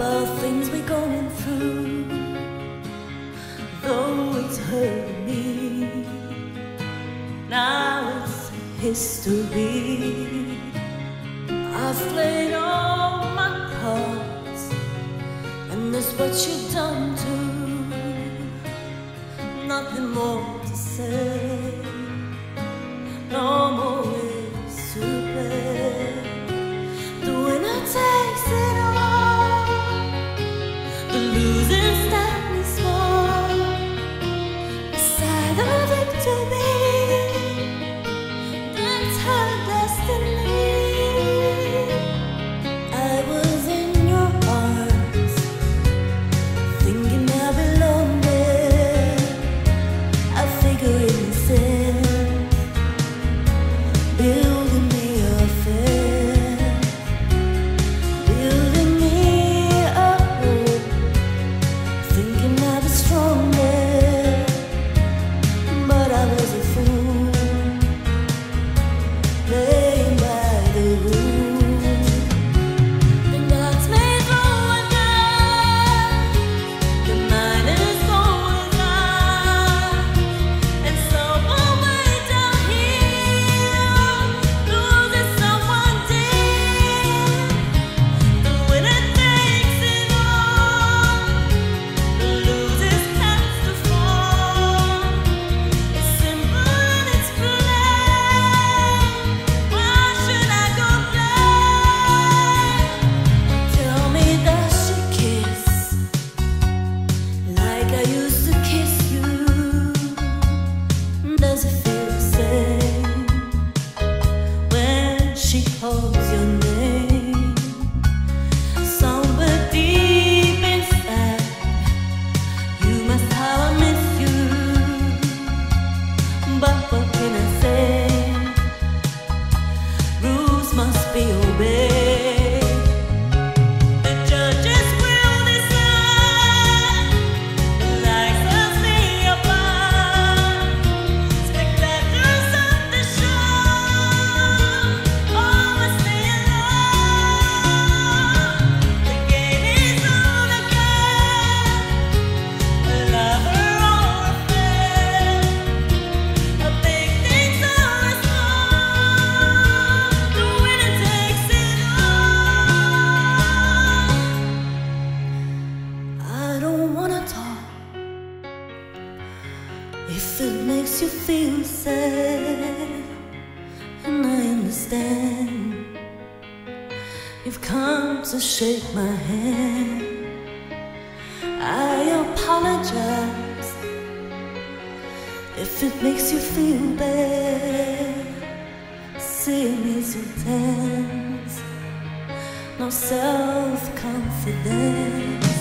about things we're going through, though it's hurt me. Now it's history. I've played all my cards, and that's what you've done too. Nothing more to say, no more ways to play. The winner takes it all, the losing stand is small. The side of victory, that's her destiny. I was in your arms, thinking I belong there. I figure in the sand, building me a fair, building me a hope, thinking I was strong there, but I was a fool, playing by the rules. The gods may throw a dart, the miners throw a dart, and someone way down here loses someone dear. The winner takes it all, the loser stands to fall. It's simple and it's plain. Why should I go blind? Tell me that she kissed like I used to kiss you. Does it feel the same when she calls your name? Somewhere deep inside, you must have I miss you. But what can I say? Rules must be obeyed. The judges will decide, the likes of me apart. Spectators of the show, all must stay alone. The game is on again, a lover or a friend, a big thing or a small. The winner takes it all. I don't wanna talk if it makes you feel sad, and I understand you've come to shake my hand. I apologize if it makes you feel bad. Seeing me so tense, no self-confidence.